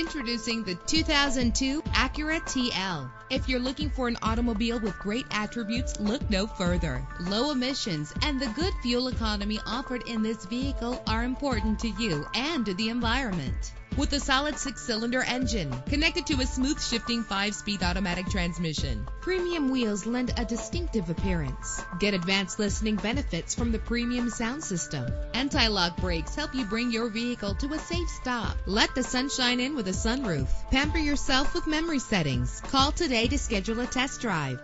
Introducing the 2002 Acura TL. If you're looking for an automobile with great attributes, look no further. Low emissions and the good fuel economy offered in this vehicle are important to you and to the environment. With a solid 6-cylinder engine connected to a smooth shifting 5-speed automatic transmission, premium wheels lend a distinctive appearance. Get advanced listening benefits from the premium sound system. Anti-lock brakes help you bring your vehicle to a safe stop. Let the sunshine in with a sunroof. Pamper yourself with memory settings. Call today to schedule a test drive.